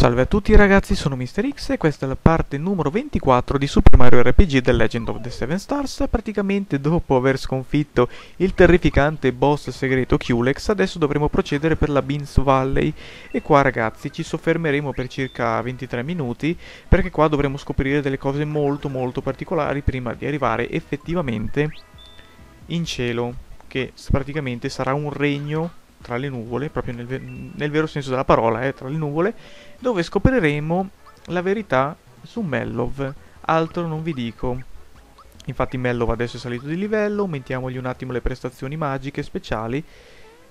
Salve a tutti ragazzi, sono Mister X e questa è la parte numero 24 di Super Mario RPG del Legend of the Seven Stars. Praticamente dopo aver sconfitto il terrificante boss segreto Culex, adesso dovremo procedere per la Bean Valley. E qua ragazzi ci soffermeremo per circa 23 minuti, perché qua dovremo scoprire delle cose molto particolari prima di arrivare effettivamente in cielo, che praticamente sarà un regno tra le nuvole, proprio nel vero senso della parola, tra le nuvole, dove scopriremo la verità su Mellove. Altro non vi dico. Infatti Mellove adesso è salito di livello, aumentiamogli un attimo le prestazioni magiche speciali,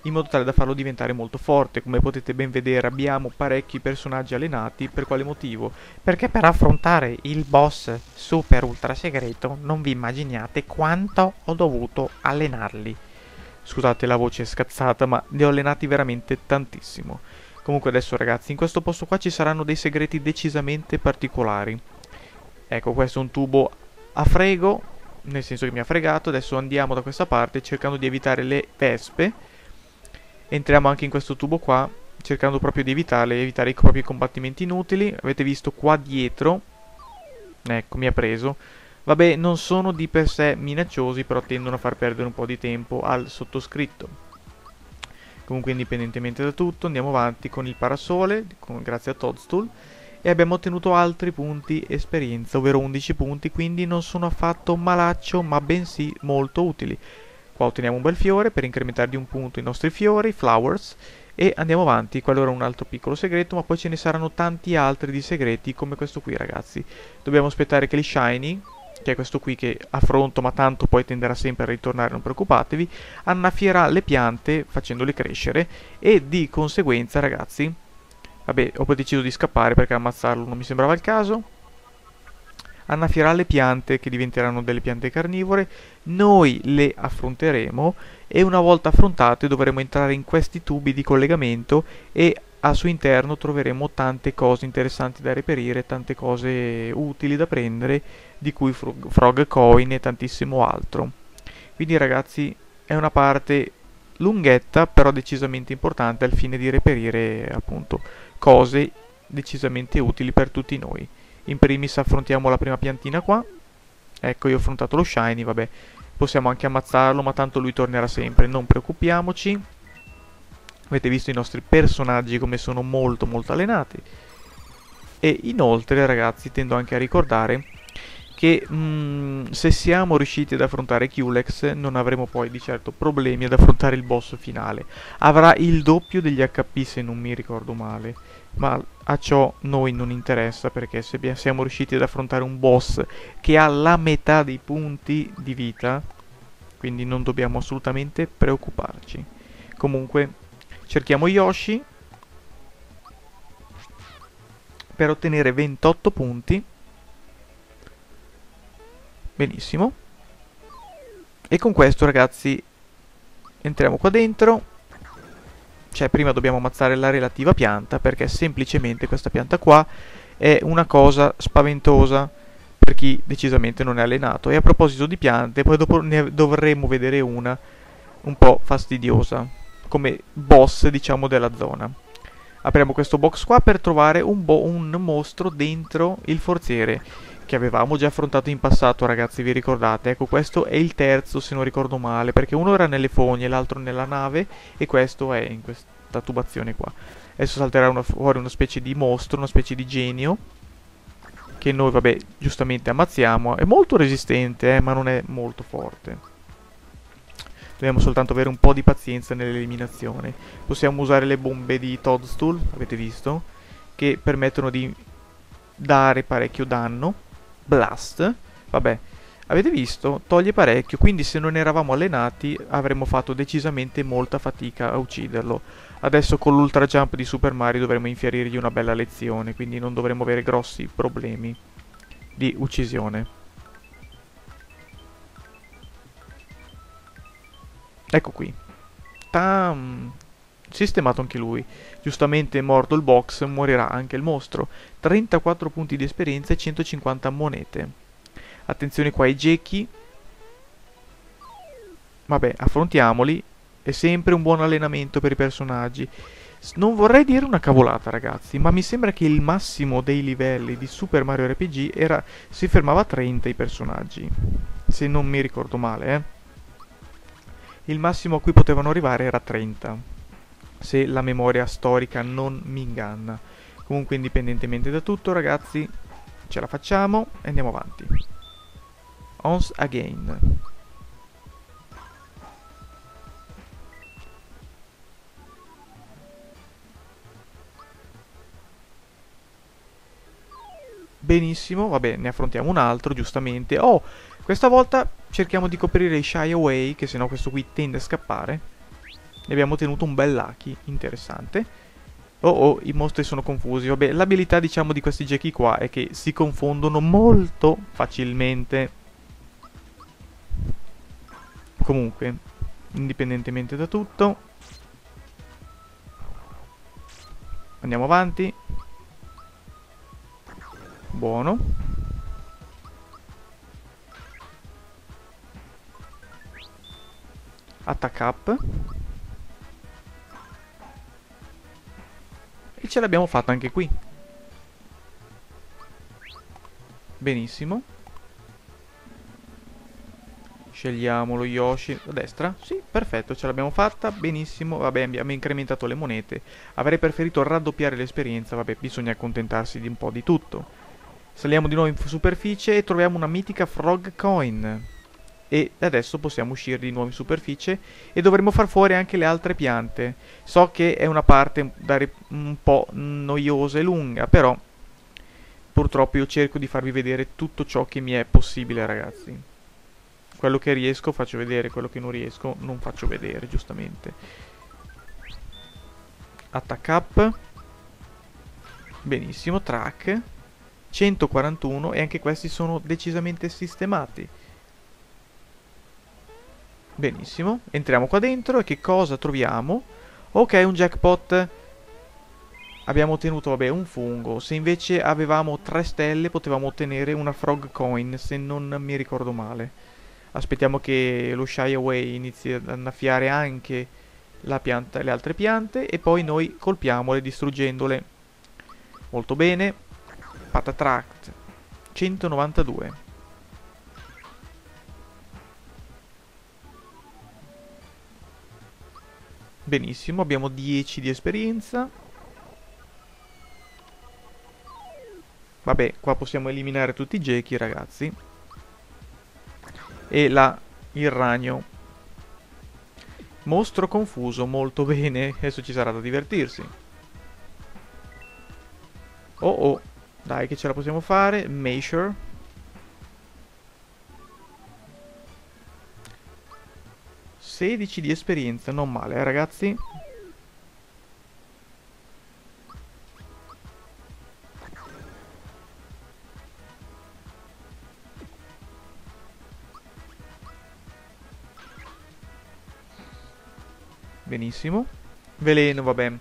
in modo tale da farlo diventare molto forte. Come potete ben vedere abbiamo parecchi personaggi allenati. Per quale motivo? Perché per affrontare il boss super ultra segreto non vi immaginate quanto ho dovuto allenarli. Scusate la voce scazzata, ma li ho allenati veramente tantissimo. Comunque adesso ragazzi, in questo posto qua ci saranno dei segreti decisamente particolari. Ecco, questo è un tubo a frego, nel senso che mi ha fregato. Adesso andiamo da questa parte cercando di evitare le vespe. Entriamo anche in questo tubo qua, cercando proprio di evitare i propri combattimenti inutili. Avete visto qua dietro? Ecco, mi ha preso. Vabbè, non sono di per sé minacciosi, però tendono a far perdere un po' di tempo al sottoscritto. Comunque, indipendentemente da tutto, andiamo avanti con il parasole, grazie a Toadstool, e abbiamo ottenuto altri punti esperienza, ovvero 11 punti, quindi non sono affatto malaccio, ma bensì molto utili. Qua otteniamo un bel fiore per incrementare di un punto i nostri fiori, flowers, e andiamo avanti. Quello era un altro piccolo segreto, ma poi ce ne saranno tanti altri di segreti come questo qui, ragazzi. Dobbiamo aspettare che li shiny, che è questo qui che affronto, ma tanto poi tenderà sempre a ritornare, non preoccupatevi, annaffierà le piante facendole crescere e di conseguenza, ragazzi, vabbè, ho poi deciso di scappare perché ammazzarlo non mi sembrava il caso, annaffierà le piante che diventeranno delle piante carnivore, noi le affronteremo e una volta affrontate dovremo entrare in questi tubi di collegamento e al suo interno troveremo tante cose interessanti da reperire, tante cose utili da prendere, di cui frog coin e tantissimo altro. Quindi ragazzi è una parte lunghetta, però decisamente importante al fine di reperire appunto cose decisamente utili per tutti noi. In primis affrontiamo la prima piantina qua. Ecco, io ho affrontato lo shiny, vabbè, possiamo anche ammazzarlo, ma tanto lui tornerà sempre, non preoccupiamoci. Avete visto i nostri personaggi come sono molto allenati. E inoltre ragazzi tendo anche a ricordare che se siamo riusciti ad affrontare Culex non avremo poi di certo problemi ad affrontare il boss finale. Avrà il doppio degli HP se non mi ricordo male, ma a ciò noi non interessa, perché se siamo riusciti ad affrontare un boss che ha la metà dei punti di vita, quindi non dobbiamo assolutamente preoccuparci. Comunque cerchiamo Yoshi per ottenere 28 punti. Benissimo. E con questo ragazzi entriamo qua dentro. Cioè prima dobbiamo ammazzare la relativa pianta, perché semplicemente questa pianta qua è una cosa spaventosa per chi decisamente non è allenato. E a proposito di piante, poi dopo ne dovremo vedere una un po' fastidiosa come boss, diciamo, della zona. Apriamo questo box qua per trovare un mostro dentro il forziere, che avevamo già affrontato in passato, ragazzi, vi ricordate? Ecco, questo è il terzo, se non ricordo male, perché uno era nelle fogne, l'altro nella nave, e questo è in questa tubazione qua. Adesso salterà fuori una specie di mostro, una specie di genio, che noi, vabbè, giustamente ammazziamo. È molto resistente, ma non è molto forte. Dobbiamo soltanto avere un po' di pazienza nell'eliminazione. Possiamo usare le bombe di Toadstool, avete visto, che permettono di dare parecchio danno. Blast, vabbè, avete visto, toglie parecchio, quindi se non eravamo allenati avremmo fatto decisamente molta fatica a ucciderlo. Adesso con l'ultra jump di Super Mario dovremmo infierirgli una bella lezione, quindi non dovremmo avere grossi problemi di uccisione. Ecco qui, tam, sistemato anche lui. Giustamente morto il box, morirà anche il mostro. 34 punti di esperienza e 150 monete. Attenzione qua ai gechi. Vabbè, affrontiamoli. È sempre un buon allenamento per i personaggi. Non vorrei dire una cavolata, ragazzi, ma mi sembra che il massimo dei livelli di Super Mario RPG era, si fermava a 30 i personaggi, se non mi ricordo male, eh. Il massimo a cui potevano arrivare era 30, se la memoria storica non mi inganna. Comunque, indipendentemente da tutto, ragazzi, ce la facciamo e andiamo avanti. Once again. Benissimo, vabbè, ne affrontiamo un altro, giustamente. Oh, questa volta cerchiamo di coprire i Shy Away, che sennò questo qui tende a scappare. Ne abbiamo ottenuto un bel lucky, interessante. Oh, oh, i mostri sono confusi. Vabbè, l'abilità, diciamo, di questi gechi qua è che si confondono molto facilmente. Comunque, indipendentemente da tutto, andiamo avanti. Buono. Attack up. E ce l'abbiamo fatta anche qui. Benissimo. Scegliamo lo Yoshi a destra. Sì, perfetto, ce l'abbiamo fatta. Benissimo. Vabbè, abbiamo incrementato le monete. Avrei preferito raddoppiare l'esperienza. Vabbè, bisogna accontentarsi di un po' di tutto. Saliamo di nuovo in superficie e troviamo una mitica frog coin. E adesso possiamo uscire di nuovo in superficie e dovremo far fuori anche le altre piante. So che è una parte un po' noiosa e lunga, però purtroppo io cerco di farvi vedere tutto ciò che mi è possibile, ragazzi. Quello che riesco faccio vedere, quello che non riesco non faccio vedere, giustamente. Attack up. Benissimo, track. 141, e anche questi sono decisamente sistemati. Benissimo, entriamo qua dentro e che cosa troviamo? Ok, un jackpot. Abbiamo ottenuto, vabbè, un fungo. Se invece avevamo 3 stelle potevamo ottenere una frog coin, se non mi ricordo male. Aspettiamo che lo Shy Away inizi ad annaffiare anche la pianta, le altre piante, e poi noi colpiamole distruggendole. Molto bene. Patatract 192. Benissimo, abbiamo 10 di esperienza. Vabbè, qua possiamo eliminare tutti i gechi, ragazzi. E là il ragno. Mostro confuso, molto bene. Adesso ci sarà da divertirsi. Oh oh. Dai, che ce la possiamo fare. Measure. Sure. 16 di esperienza, non male, ragazzi. Benissimo. Veleno, vabbè.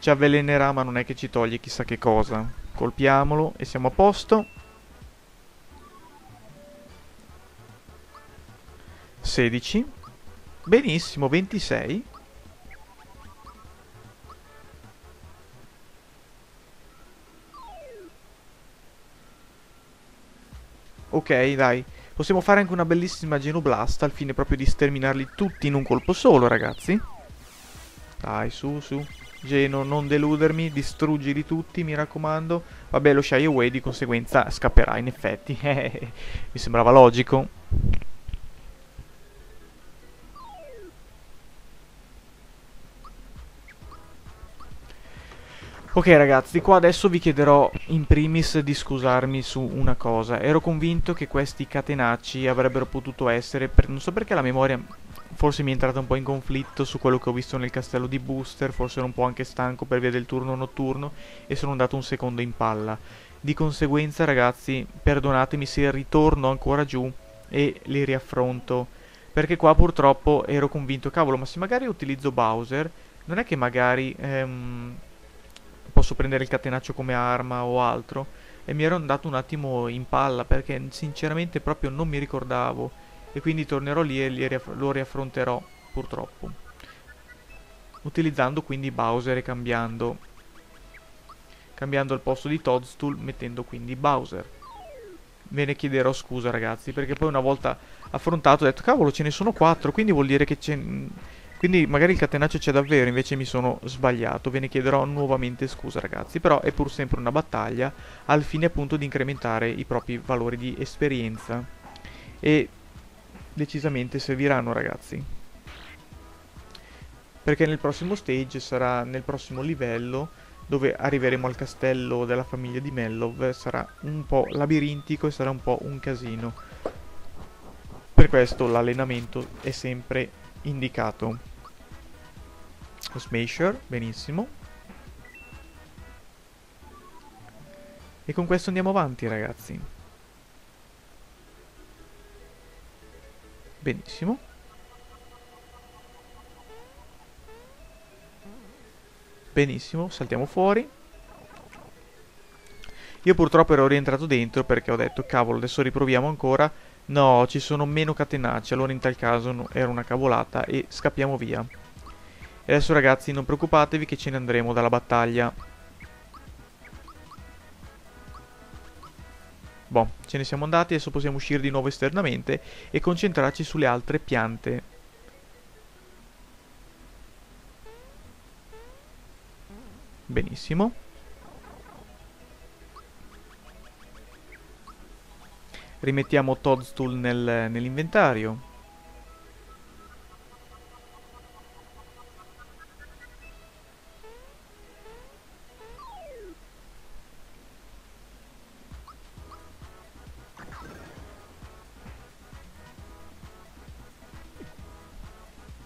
Ci avvelenerà, ma non è che ci toglie chissà che cosa. Colpiamolo e siamo a posto. 16. Benissimo, 26. Ok, dai. Possiamo fare anche una bellissima genoblasta al fine proprio di sterminarli tutti in un colpo solo, ragazzi. Dai, su, su. Geno, non deludermi, distruggili tutti, mi raccomando. Vabbè, lo Shy Away di conseguenza scapperà, in effetti. Mi sembrava logico. Ok, ragazzi, qua adesso vi chiederò in primis di scusarmi su una cosa. Ero convinto che questi catenacci avrebbero potuto essere, non so perché la memoria... Forse mi è entrata un po' in conflitto su quello che ho visto nel castello di Booster, forse ero un po' anche stanco per via del turno notturno e sono andato un secondo in palla. Di conseguenza, ragazzi, perdonatemi se ritorno ancora giù e li riaffronto, perché qua purtroppo ero convinto, cavolo, ma se magari utilizzo Bowser, non è che magari posso prendere il catenaccio come arma o altro? E mi ero andato un attimo in palla perché sinceramente proprio non mi ricordavo. E quindi tornerò lì e lo riaffronterò, purtroppo. utilizzando quindi Bowser e cambiando il posto di Toadstool, mettendo quindi Bowser. Ve ne chiederò scusa ragazzi, perché poi una volta affrontato ho detto cavolo, ce ne sono 4, quindi vuol dire che c'è... Quindi magari il catenaccio c'è davvero, invece mi sono sbagliato. Ve ne chiederò nuovamente scusa ragazzi, però è pur sempre una battaglia al fine appunto di incrementare i propri valori di esperienza, e decisamente serviranno ragazzi, perché nel prossimo stage sarà nel prossimo livello, dove arriveremo al castello della famiglia di Mellove. Sarà un po' labirintico e sarà un po' un casino, per questo l'allenamento è sempre indicato. Lo smasher, benissimo. E con questo andiamo avanti ragazzi. Benissimo. Benissimo, saltiamo fuori. Io purtroppo ero rientrato dentro perché ho detto cavolo, adesso riproviamo ancora. No, ci sono meno catenacce, allora in tal caso era una cavolata e scappiamo via. E adesso ragazzi non preoccupatevi che ce ne andremo dalla battaglia. Boh, ce ne siamo andati, adesso possiamo uscire di nuovo esternamente e concentrarci sulle altre piante. Benissimo. Rimettiamo Toadstool nell'inventario.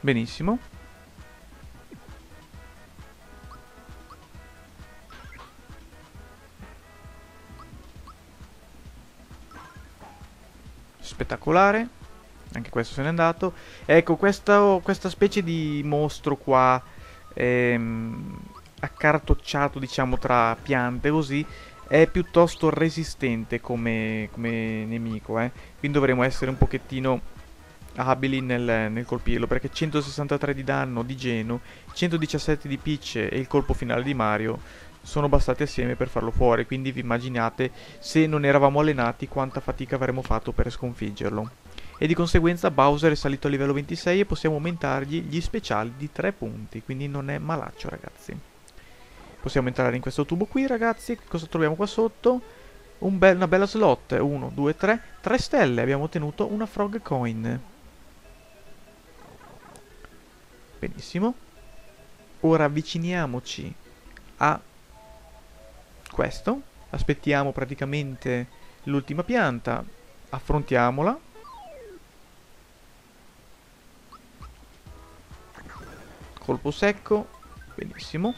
Benissimo. Spettacolare, anche questo se n'è andato. Ecco, questa specie di mostro qua accartocciato diciamo tra piante così, è piuttosto resistente come nemico, quindi dovremo essere un pochettino abili nel colpirlo, perché 163 di danno di Geno, 117 di Peach e il colpo finale di Mario sono bastati assieme per farlo fuori, quindi vi immaginate se non eravamo allenati quanta fatica avremmo fatto per sconfiggerlo. E di conseguenza Bowser è salito a livello 26 e possiamo aumentargli gli speciali di 3 punti, quindi non è malaccio ragazzi. Possiamo entrare in questo tubo qui ragazzi. Cosa troviamo qua sotto? Una bella slot, 1, 2, 3, 3 stelle, abbiamo ottenuto una frog coin. Benissimo. Ora avviciniamoci a questo, aspettiamo praticamente l'ultima pianta, affrontiamola. Colpo secco, benissimo.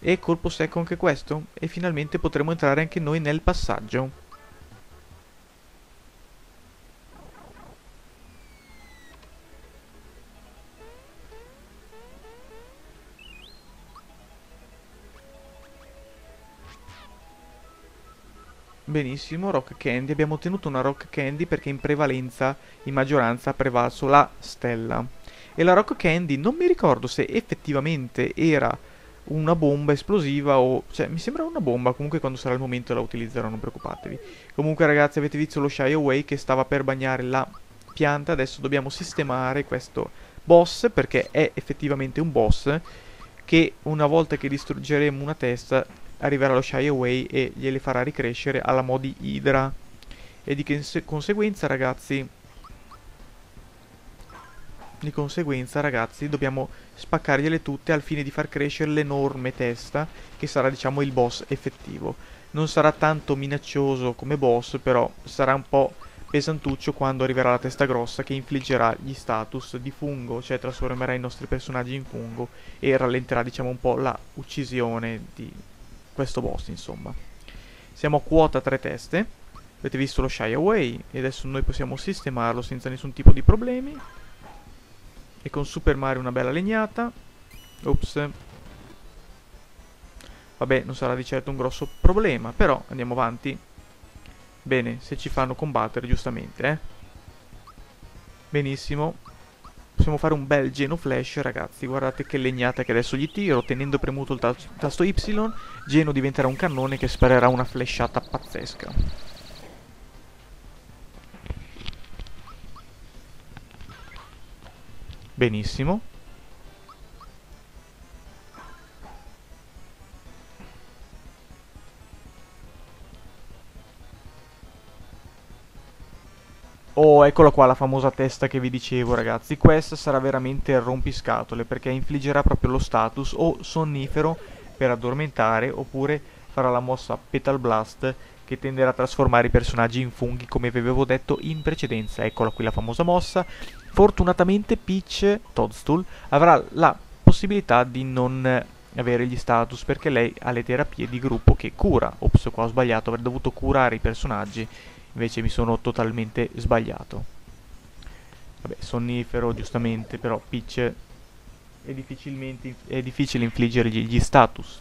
E colpo secco anche questo, e finalmente potremo entrare anche noi nel passaggio. Benissimo, Rock Candy, abbiamo ottenuto una Rock Candy perché in maggioranza ha prevalso la stella. E la Rock Candy non mi ricordo se effettivamente era una bomba esplosiva o... cioè mi sembra una bomba, comunque quando sarà il momento la utilizzerò, non preoccupatevi. Comunque ragazzi avete visto lo Shy Away che stava per bagnare la pianta, adesso dobbiamo sistemare questo boss perché è effettivamente un boss che una volta che distruggeremo una testa arriverà allo Shy Away e gliele farà ricrescere alla modi Hydra. E di conseguenza ragazzi dobbiamo spaccargliele tutte al fine di far crescere l'enorme testa, che sarà diciamo il boss effettivo. Non sarà tanto minaccioso come boss, però sarà un po' pesantuccio quando arriverà la testa grossa, che infliggerà gli status di fungo, cioè trasformerà i nostri personaggi in fungo e rallenterà diciamo un po' la uccisione di questo boss, insomma. Siamo a quota 3 teste. Avete visto lo Shy Away e adesso noi possiamo sistemarlo senza nessun tipo di problemi. E con Super Mario una bella legnata. Ops. Vabbè, non sarà di certo un grosso problema, però andiamo avanti. Bene, se ci fanno combattere giustamente, Benissimo. possiamo fare un bel genoflash, ragazzi. Guardate che legnata che adesso gli tiro. Tenendo premuto il tasto Y, Geno diventerà un cannone che sparerà una flashata pazzesca. Benissimo. Oh, eccola qua la famosa testa che vi dicevo, ragazzi. Questa sarà veramente il rompiscatole, perché infliggerà proprio lo status o sonnifero per addormentare, oppure farà la mossa Petal Blast che tenderà a trasformare i personaggi in funghi, come vi avevo detto in precedenza. Eccola qui la famosa mossa. Fortunatamente Peach Toadstool avrà la possibilità di non avere gli status, perché lei ha le terapie di gruppo che cura. Ops, qua ho sbagliato, avrei dovuto curare i personaggi. Invece mi sono totalmente sbagliato. Vabbè, sonnifero, giustamente, però Peach è difficile infliggergli gli status.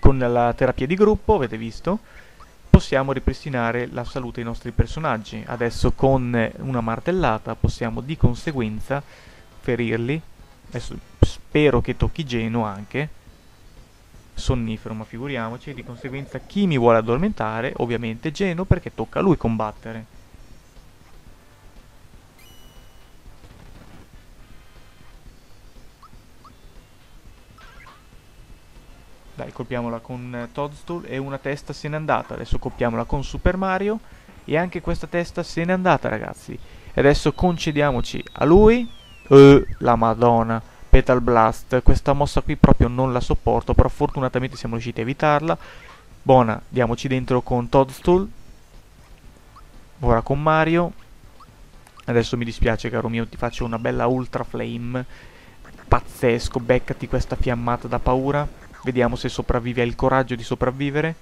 Con la terapia di gruppo, avete visto, possiamo ripristinare la salute ai nostri personaggi. Adesso con una martellata possiamo di conseguenza ferirli. Adesso spero che tocchi Geno anche. Sonnifero, ma figuriamoci. Di conseguenza chi mi vuole addormentare? Ovviamente Geno, perché tocca a lui combattere. Dai, colpiamola con Toadstool e una testa se n'è andata. Adesso colpiamola con Super Mario e anche questa testa se n'è andata, ragazzi. E adesso concediamoci a lui. La Madonna, Petal Blast, questa mossa qui proprio non la sopporto, però fortunatamente siamo riusciti a evitarla. Buona, diamoci dentro con Toadstool. Ora con Mario. Adesso mi dispiace, caro mio, ti faccio una bella Ultra Flame. Pazzesco, beccati questa fiammata da paura. Vediamo se sopravvivi, hai il coraggio di sopravvivere?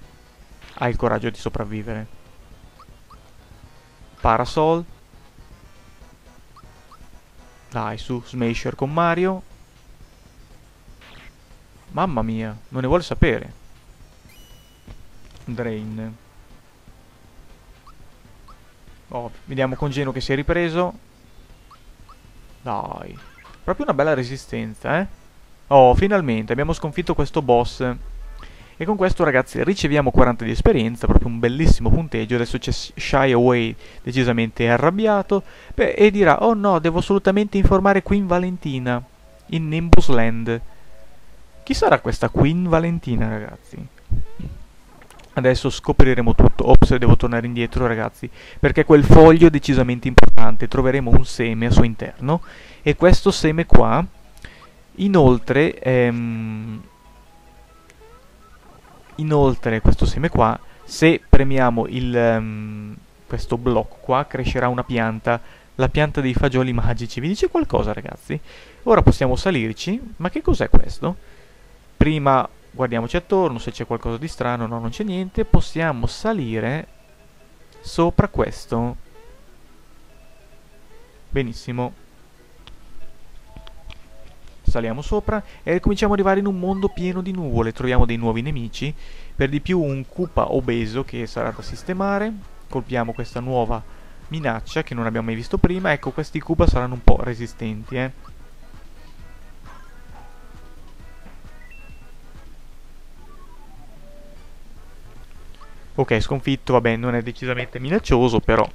Hai il coraggio di sopravvivere. Parasol. Dai, su, Smasher con Mario. Mamma mia, non ne vuole sapere. Drain. Oh, vediamo con Geno che si è ripreso. Dai, proprio una bella resistenza, eh. Oh, finalmente abbiamo sconfitto questo boss. E con questo, ragazzi, riceviamo 40 di esperienza, proprio un bellissimo punteggio. Adesso c'è Shy Away decisamente arrabbiato, beh, e dirà: oh no, devo assolutamente informare Queen Valentina in Nimbus Land. Chi sarà questa Queen Valentina, ragazzi? Adesso scopriremo tutto. Ops, devo tornare indietro, ragazzi, perché quel foglio è decisamente importante. Troveremo un seme al suo interno, e questo seme qua, inoltre, questo seme qua, se premiamo questo blocco qua, crescerà una pianta. La pianta dei fagioli magici. Vi dice qualcosa, ragazzi? Ora possiamo salirci. Ma che cos'è questo? Prima guardiamoci attorno se c'è qualcosa di strano. No, non c'è niente. Possiamo salire sopra questo. Benissimo. Saliamo sopra e cominciamo ad arrivare in un mondo pieno di nuvole. Troviamo dei nuovi nemici, per di più un Koopa obeso che sarà da sistemare. Colpiamo questa nuova minaccia che non abbiamo mai visto prima. Ecco, questi Koopa saranno un po' resistenti, eh. Ok, sconfitto, vabbè, non è decisamente minaccioso, però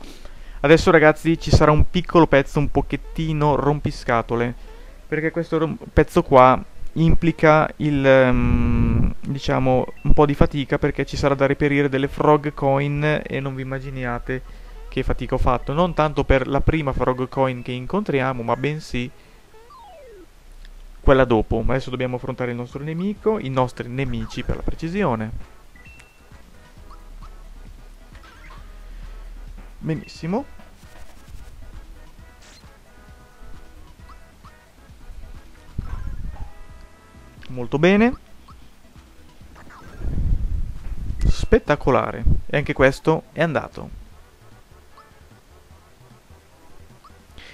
adesso, ragazzi, ci sarà un piccolo pezzo un pochettino rompiscatole, perché questo pezzo qua implica diciamo, un po' di fatica, perché ci sarà da reperire delle frog coin e non vi immaginiate che fatica ho fatto. Non tanto per la prima frog coin che incontriamo, ma bensì quella dopo. Ma adesso dobbiamo affrontare il nostro nemico, i nostri nemici per la precisione. Benissimo. Molto bene. Spettacolare. E anche questo è andato.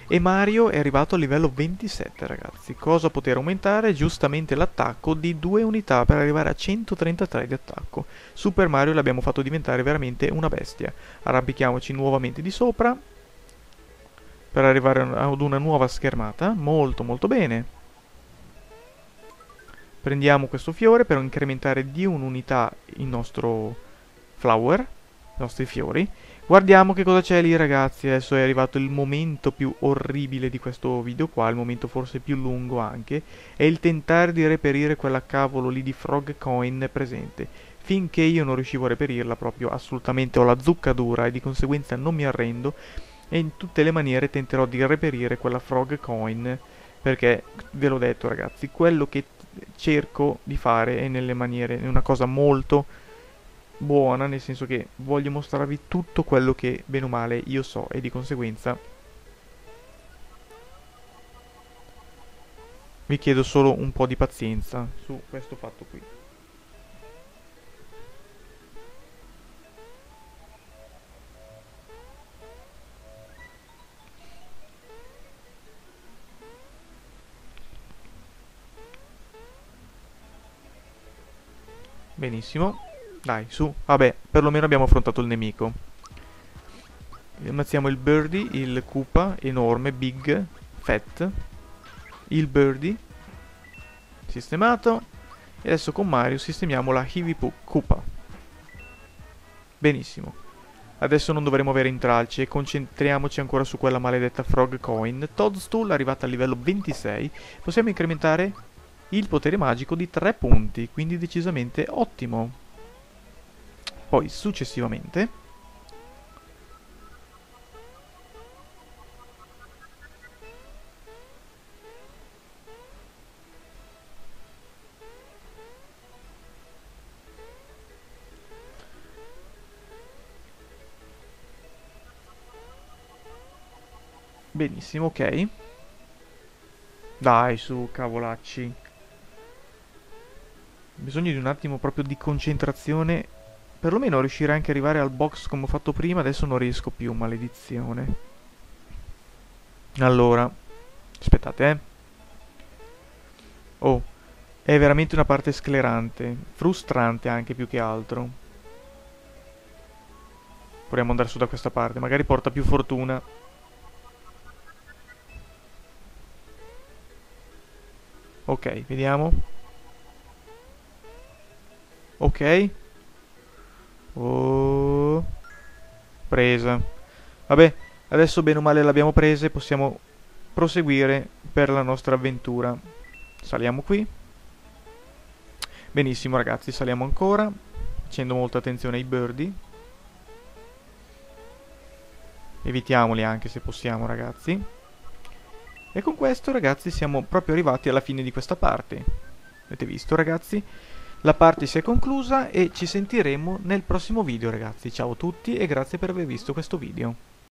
e Mario è arrivato al livello 27, ragazzi. Cosa poter aumentare? Giustamente l'attacco di 2 unità per arrivare a 133 di attacco. Super Mario l'abbiamo fatto diventare veramente una bestia. Arrampichiamoci nuovamente di sopra per arrivare ad una nuova schermata. Molto molto bene. Prendiamo questo fiore per incrementare di un'unità il nostro flower, i nostri fiori. Guardiamo che cosa c'è lì, ragazzi. Adesso è arrivato il momento più orribile di questo video qua, il momento forse più lungo anche, è il tentare di reperire quella cavolo lì di frog coin presente. Finché io non riuscivo a reperirla proprio assolutamente, ho la zucca dura e di conseguenza non mi arrendo e in tutte le maniere tenterò di reperire quella frog coin, perché ve l'ho detto, ragazzi, quello che cerco di fare è nelle maniere, è una cosa molto buona, nel senso che voglio mostrarvi tutto quello che bene o male io so e di conseguenza vi chiedo solo un po' di pazienza su questo fatto qui. Benissimo, dai, su, vabbè, perlomeno abbiamo affrontato il nemico. Ammazziamo il birdie, il Koopa, enorme, big, fat. Il birdie, sistemato. E adesso con Mario sistemiamo la Hiwi Koopa. Benissimo. Adesso non dovremo avere intralci e concentriamoci ancora su quella maledetta frog coin. Toadstool arrivata al livello 26. Possiamo incrementare il potere magico di 3 punti, quindi decisamente ottimo. Poi successivamente benissimo, ok. Dai, su, cavolacci. Bisogno di un attimo proprio di concentrazione, perlomeno riuscire anche ad arrivare al box come ho fatto prima. Adesso non riesco più, maledizione. Allora, aspettate, oh, è veramente una parte sclerante, frustrante anche più che altro. Proviamo ad andare su da questa parte, magari porta più fortuna. Ok, vediamo. Ok, oh, presa. Vabbè, adesso bene o male l'abbiamo presa e possiamo proseguire per la nostra avventura. Saliamo qui. Benissimo, ragazzi, saliamo ancora facendo molta attenzione ai birdie. Evitiamoli anche se possiamo, ragazzi. E con questo, ragazzi, siamo proprio arrivati alla fine di questa parte. Avete visto, ragazzi? La parte si è conclusa e ci sentiremo nel prossimo video, ragazzi. Ciao a tutti e grazie per aver visto questo video.